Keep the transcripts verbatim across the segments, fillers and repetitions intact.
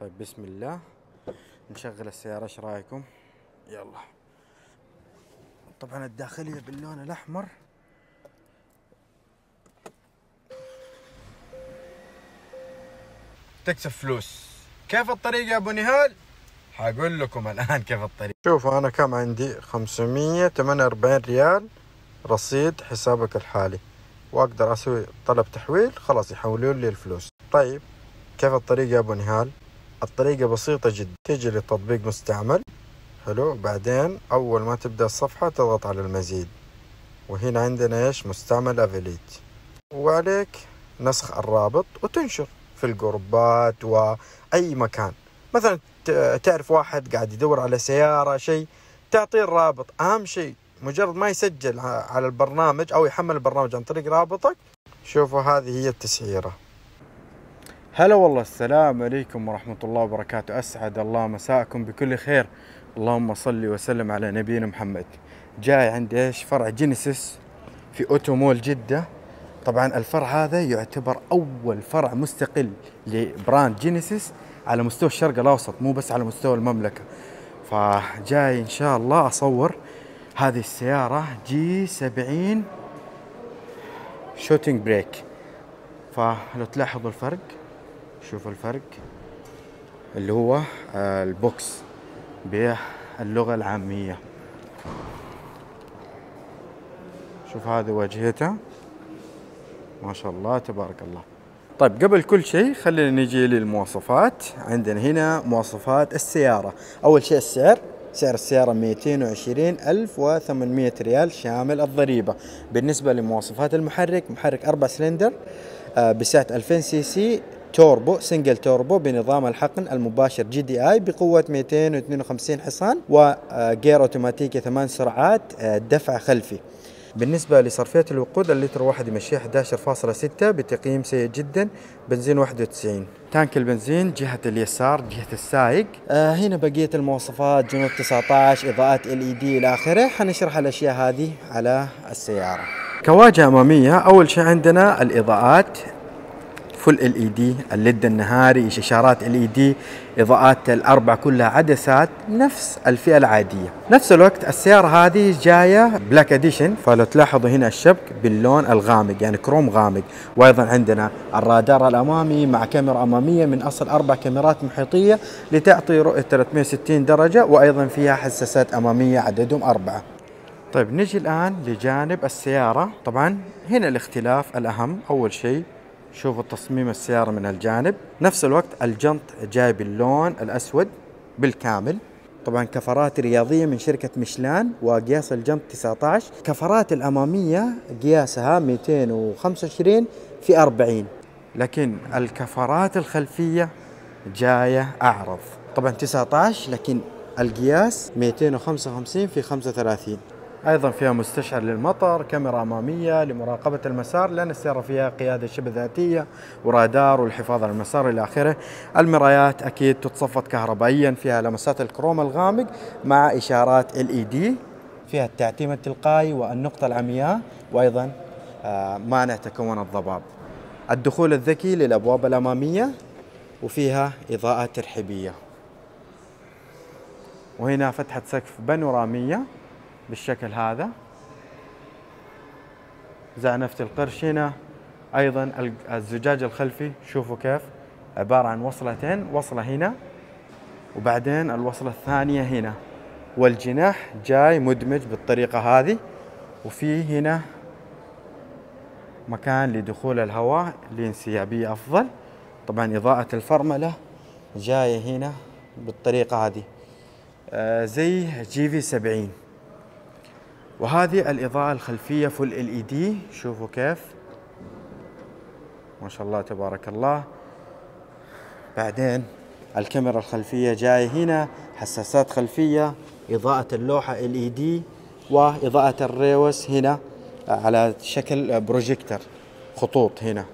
طيب بسم الله نشغل السيارة. ايش رايكم؟ يلا. طبعا الداخلية باللون الاحمر. تكسب فلوس. كيف الطريقة يا ابو نهال؟ هقول لكم الان كيف الطريقة. شوفوا انا كم عندي خمسمية وثمانية وأربعين ريال رصيد حسابك الحالي، واقدر اسوي طلب تحويل، خلاص يحولوا لي الفلوس. طيب كيف الطريقة يا ابو نهال؟ الطريقة بسيطة جدا، تيجي لتطبيق مستعمل، حلو، بعدين أول ما تبدأ الصفحة تضغط على المزيد، وهنا عندنا إيش؟ مستعمل أفيليت، وعليك نسخ الرابط وتنشر في الجروبات وأي مكان. مثلا تعرف واحد قاعد يدور على سيارة شيء، تعطيه الرابط، أهم شيء مجرد ما يسجل على البرنامج أو يحمل البرنامج عن طريق رابطك. شوفوا هذه هي التسعيرة. هلا والله، السلام عليكم ورحمة الله وبركاته، أسعد الله مساءكم بكل خير، اللهم صل وسلم على نبينا محمد. جاي عندي ايش؟ فرع جينيسيس في أوتومول جدة. طبعا الفرع هذا يعتبر أول فرع مستقل لبراند جينيسيس على مستوى الشرق الأوسط، مو بس على مستوى المملكة. فجاي إن شاء الله أصور هذه السيارة جي سبعين شوتينج بريك. فلو تلاحظوا الفرق، شوف الفرق اللي هو البوكس باللغة العامية. شوف هذه واجهته، ما شاء الله تبارك الله. طيب قبل كل شيء خلينا نجي للمواصفات. عندنا هنا مواصفات السيارة. أول شيء السعر، سعر السيارة مئتين وعشرين ألف وثمانمية ريال شامل الضريبة. بالنسبة لمواصفات المحرك، محرك أربعة سلندر بسعة ألفين سي سي، توربو، سنجل توربو، بنظام الحقن المباشر جي دي اي بقوة مئتين واثنين وخمسين حصان، وجير اوتوماتيكي ثمان سرعات، دفع خلفي. بالنسبة لصرفية الوقود، اللتر واحد يمشي أحد عشر فاصلة ستة بتقييم سيء جدا، بنزين واحد وتسعين. تانك البنزين جهة اليسار جهة السائق. آه هنا بقية المواصفات، جنود تسعة عشر، إضاءات ال اي دي إلى آخره. حنشرح الأشياء هذه على السيارة. كواجهة أمامية، أول شيء عندنا الإضاءات فل ال اي دي، الليد النهاري، شاشات ال اي دي، اضاءات الاربع كلها عدسات نفس الفئه العاديه. نفس الوقت السياره هذه جايه بلاك اديشن، فلو تلاحظوا هنا الشبك باللون الغامق، يعني كروم غامق. وايضا عندنا الرادار الامامي مع كاميرا اماميه من اصل اربع كاميرات محيطيه لتعطي رؤيه ثلاثمية وستين درجه، وايضا فيها حساسات اماميه عددهم اربعه. طيب نجي الان لجانب السياره. طبعا هنا الاختلاف الاهم، اول شيء شوفوا تصميم السيارة من الجانب. نفس الوقت الجنط جاي باللون الأسود بالكامل. طبعا كفرات رياضية من شركة ميشلان، وقياس الجنط تسعة عشر. كفرات الأمامية قياسها مئتين وخمسة وعشرين في أربعين، لكن الكفرات الخلفية جاية أعرض، طبعا تسعة عشر لكن القياس مئتين وخمسة وخمسين في خمسة وثلاثين. ايضا فيها مستشعر للمطر، كاميرا اماميه لمراقبه المسار لان السياره فيها قياده شبه ذاتيه، ورادار والحفاظ على المسار الى اخره. المرايات اكيد تتصفط كهربائيا، فيها لمسات الكروم الغامق مع اشارات ال اي دي، فيها التعتيم التلقائي والنقطه العمياء، وايضا مانع تكون الضباب. الدخول الذكي للابواب الاماميه، وفيها اضاءه ترحيبيه. وهنا فتحه سقف بانوراميه بالشكل هذا، زعنفة القرش هنا. أيضا الزجاج الخلفي شوفوا كيف عبارة عن وصلتين، وصلة هنا وبعدين الوصلة الثانية هنا، والجناح جاي مدمج بالطريقة هذه، وفي هنا مكان لدخول الهواء لانسيابية أفضل. طبعا إضاءة الفرملة جاية هنا بالطريقة هذه زي جي في سبعين. وهذه الإضاءة الخلفية فل ال اي دي، شوفوا كيف ما شاء الله تبارك الله. بعدين الكاميرا الخلفية جاية هنا، حساسات خلفية، إضاءة اللوحة ال اي دي، وإضاءة الريوس هنا على شكل بروجيكتر خطوط هنا.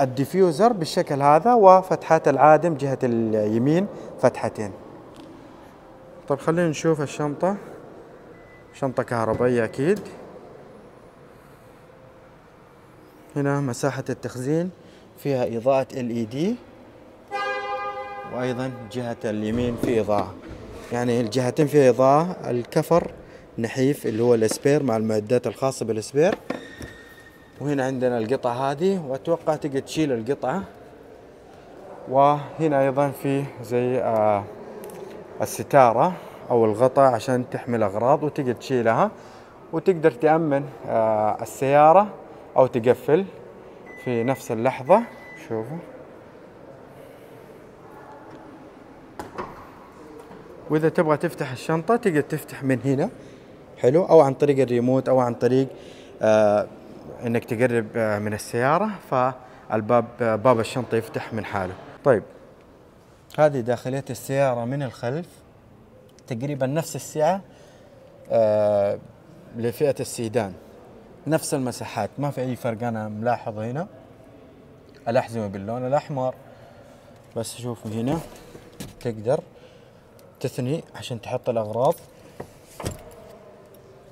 الديفيوزر بالشكل هذا، وفتحات العادم جهة اليمين فتحتين. طب خلينا نشوف الشنطة، شنطة كهربائية أكيد. هنا مساحة التخزين فيها إضاءة إل إي دي، وأيضا جهة اليمين في إضاءة، يعني الجهتين فيها إضاءة. الكفر نحيف اللي هو الاسبير مع المعدات الخاصة بالاسبير. وهنا عندنا القطعة هذه، وأتوقع تقدر تشيل القطعة. وهنا أيضا في زي آه الستارة أو الغطاء عشان تحمل أغراض وتقدر تشيلها، وتقدر تأمن آه السيارة أو تقفل في نفس اللحظة. شوفوا، وإذا تبغى تفتح الشنطة تقدر تفتح من هنا، حلو، أو عن طريق الريموت أو عن طريق آه إنك تقرب آه من السيارة، فالباب آه باب الشنطة يفتح من حاله. طيب، هذه داخلية السيارة من الخلف، تقريبا نفس السعة آه لفئة السيدان، نفس المساحات، ما في أي فرق أنا ملاحظ هنا. الأحزمة باللون الأحمر، بس شوفوا هنا تقدر تثني عشان تحط الأغراض،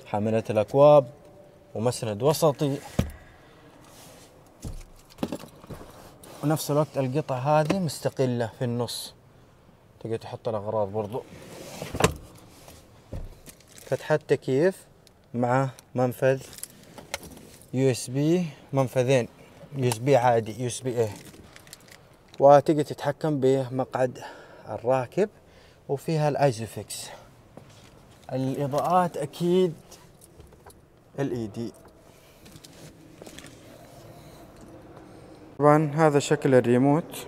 حاملة الأكواب، ومسند وسطي، ونفس الوقت القطع هذه مستقلة في النص تقدر تحط الأغراض برضو. فتحة تكييف مع منفذ يو إس بي، منفذين يو إس بي عادي يو إس بي إيه، وتقدر تتحكم بمقعد الراكب، وفيها الايزوفكس. الاضاءات اكيد إل إي دي. طبعا هذا شكل الريموت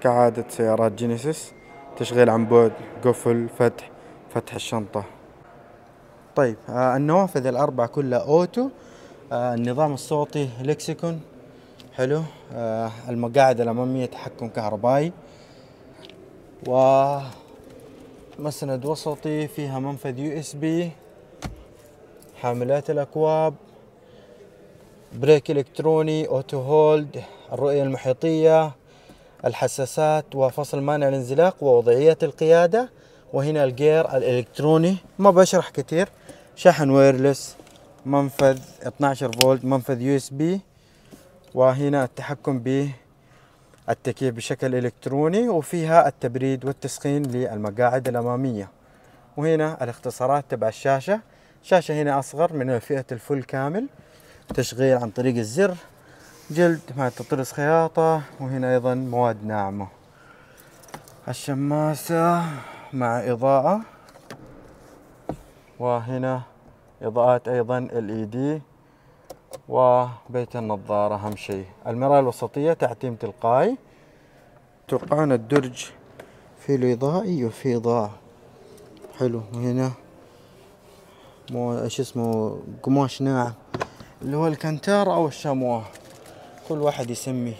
كعادة سيارات جينيسيس، تشغيل عن بعد، قفل، فتح فتح الشنطة. طيب، آه النوافذ الأربعة كلها أوتو. آه النظام الصوتي لكسيكون، حلو. آه المقاعد الأمامية تحكم كهربائي، ومسند وسطي، فيها منفذ يو إس بي، حاملات الأكواب، بريك إلكتروني، أوتو هولد، الرؤية المحيطية، الحساسات، وفصل مانع الانزلاق، ووضعية القيادة، وهنا الجير الإلكتروني. ما بشرح كتير. شحن ويرلس، منفذ اثني عشر فولت، منفذ يو إس بي، وهنا التحكم بالتكييف بشكل إلكتروني، وفيها التبريد والتسخين للمقاعد الأمامية. وهنا الاختصارات تبع الشاشة، شاشة هنا أصغر من فئة الفل كامل، تشغيل عن طريق الزر، جلد مع تطرز خياطة، وهنا أيضا مواد ناعمة، الشماسة مع إضاءة، وهنا إضاءات أيضا إل إي دي، وبيت النظارة أهم شيء. المرآة الوسطية تعتيم تلقائي. توقعنا الدرج فيه الإضاءة، أيوه فيه إضاءة، حلو. وهنا مو إيش اسمه، قماش ناعم اللي هو الكنتار أو الشمواه، كل واحد يسميه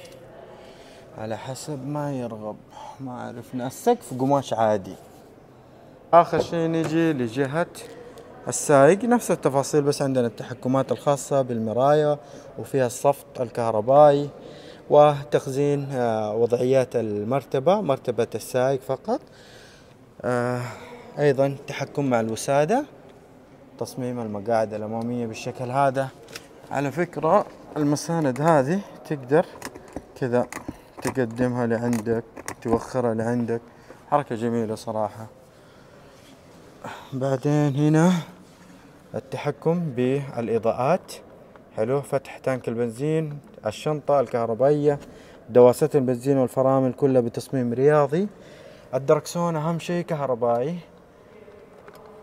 على حسب ما يرغب، ما عرفنا. السقف قماش عادي. آخر شيء نجي لجهة السائق، نفس التفاصيل، بس عندنا التحكمات الخاصة بالمراية، وفيها الصفط الكهربائي، وتخزين وضعيات المرتبة، مرتبة السائق فقط. أيضا تحكم مع الوسادة، تصميم المقاعد الأمامية بالشكل هذا. على فكرة المساند هذه تقدر كذا تقدمها لعندك، توخرها لعندك، حركة جميلة صراحة. بعدين هنا التحكم بالإضاءات، حلو، فتح تانك البنزين، الشنطة الكهربائية، دواسات البنزين والفرامل كلها بتصميم رياضي، الدركسون أهم شيء كهربائي،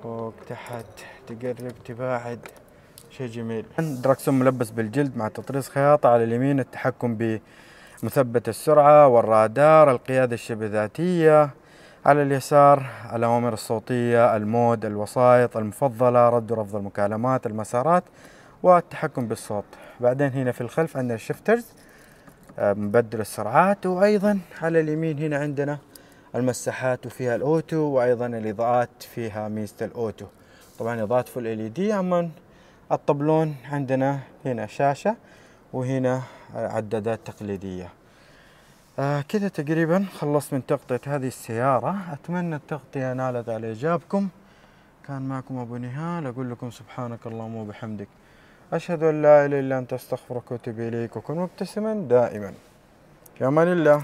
فوق تحت تقرب تباعد، شيء جميل. الدركسون ملبس بالجلد مع تطريز خياطة. على اليمين التحكم ب مثبت السرعة والرادار، القيادة الشبه ذاتية. على اليسار الأوامر الصوتية، المود، الوسائط المفضلة، رد ورفض المكالمات، المسارات، والتحكم بالصوت. بعدين هنا في الخلف عندنا الشفترز، مبدل السرعات. وأيضا على اليمين هنا عندنا المساحات، وفيها الأوتو، وأيضا الإضاءات فيها ميزة الأوتو، طبعا إضاءة فل إل إي دي. أما الطبلون عندنا هنا شاشة، وهنا عدادات تقليدية. آه كذا تقريبا خلصت من تغطية هذه السيارة. أتمنى التغطية نالت على إعجابكم. كان معكم أبو نهال، أقول لكم سبحانك اللهم وبحمدك، أشهد أن لا إله إلا أنت، أستغفرك وأتوب إليك، وكن مبتسما دائما. في أمان الله.